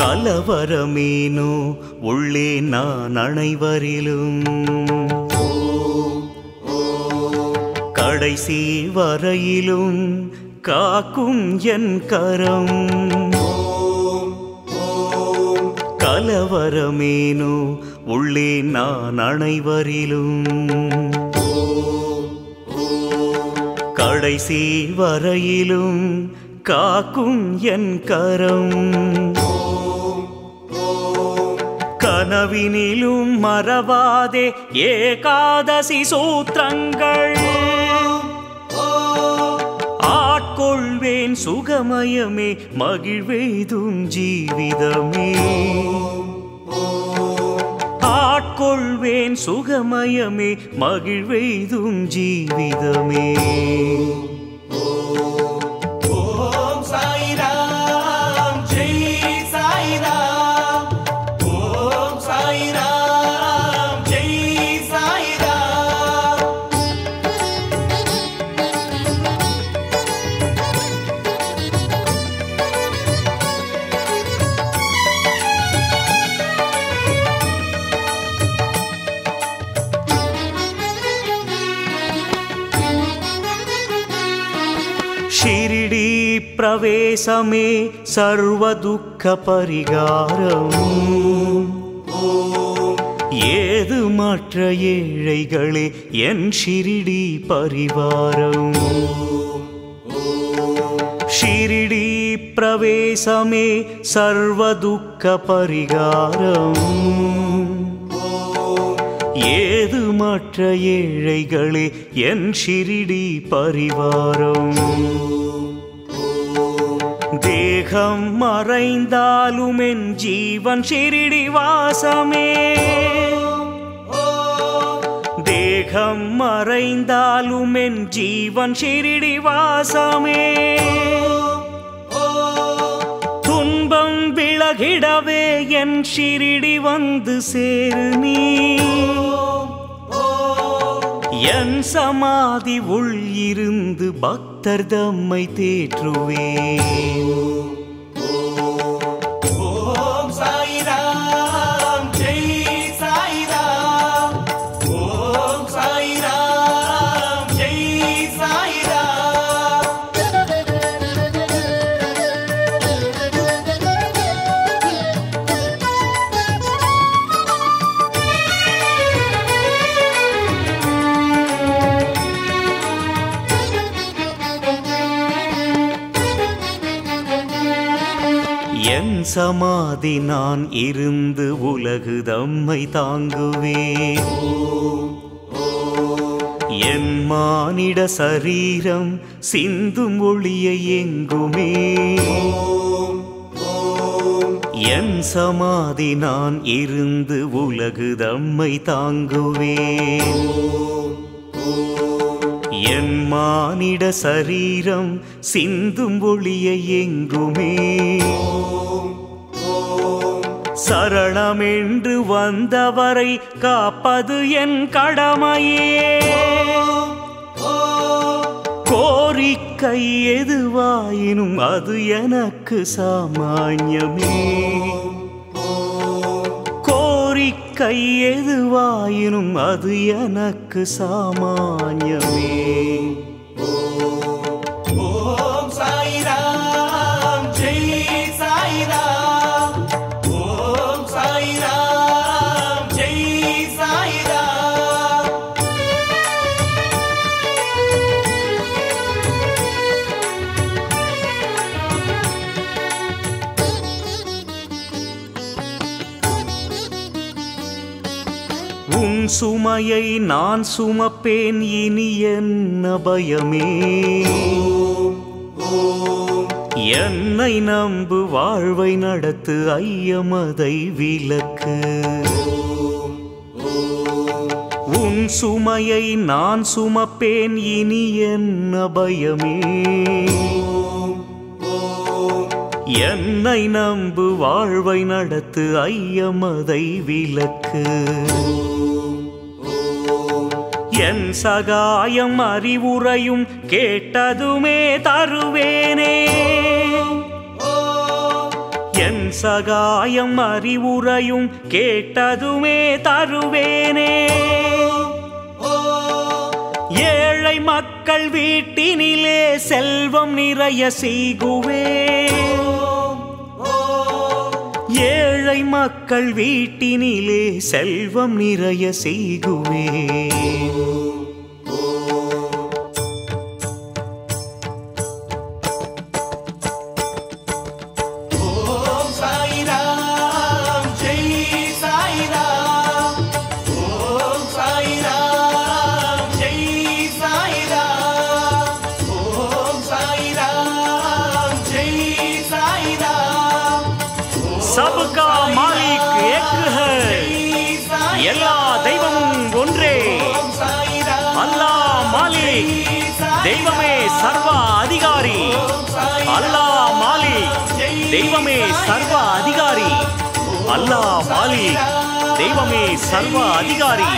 கலவரமேனோ உள்ளே நான் அனைவரிலும் கடைசி வரையிலும் காக்கும் என் கரம். கலவரமேனோ உள்ளே நான் அனைவரிலும் கடைசி வரையிலும் காக்கும் என் கரம். கனவினிலும் மறவாதே ஏகாதசி சூத்திரங்கள் ஆட்கொள்வேன். சுகமயமே மகிழ்வெய்தும் ஜீவிதமே ஆட்கொள்வேன். சுகமயமே மகிழ்வெய்தும் ஜீவிதமே. ஷிரிடி பிரவேசமே சர்வ துக்க பரிகாரம். ஏது மற்ற ஏழைகளே என் ஷிரிடி பரிவாரம். ஷிரிடி பிரவேசமே சர்வ துக்க பரிகாரம். ஏது மற்ற ஏழைகளே என் ஷிரிடி பரிவாரம். தேகம் மறைந்தாலும் என் ஜீவன் ஷிரிடி வாசமே. தேகம் மறைந்தாலும் என் ஜீவன் ஷிரிடி வாசமே. துன்பம் விலகிடவே என் ஷிரிடி வந்து சேரு நீ. என் சமாதி உள் இருந்து பக்தர் தம்மை தேற்றுவே. என் சமாதி நான் இருந்து உலகு தம்மை தாங்குவேன். என் மானிட சரீரம் சிந்தும் ஒளியை எங்குமே. என் சமாதி நான் இருந்து உலகு தம்மை தாங்குவேன். என் மானிட சரீரம் சிந்தும் ஒளியை எங்குமே. சரணமென்று வந்தவரை காப்பது என் கடமையே. கோரிக்கை எதுவாயினும் அது எனக்கு சாமான்யமே. கோரிக்கை எதுவாயினும் அது எனக்கு சாமான்யமே. உன் சுமையை நான் சுமப்பேன் இனி என்ன பயமே. என்னை நம்பு வாழ்வை நடத்து ஐயமதை விலக்கு. உன் சுமையை நான் சுமப்பேன் இனி என்ன பயமே. என்னை நம்பு வாழ்வை நடத்து ஐயமதை விலக்கு. என் சகாயம் அறிவுரையும் கேட்டதுமே தருவேனே. என் சகாயம் அறிவுரையும் கேட்டதுமே தருவேனே. ஏழை மக்கள் வீட்டினிலே செல்வம் நிறைய செய்குவேன். ஏழை மக்கள் வீட்டினிலே செல்வம் நிறைய செய்குவேன். தெய்வமே சர்வ அதிகாரி, அல்லாஹ் மாலிக். தெய்வமே சர்வ அதிகாரி, அல்லாஹ் மாலிக். தெய்வமே சர்வ அதிகாரி.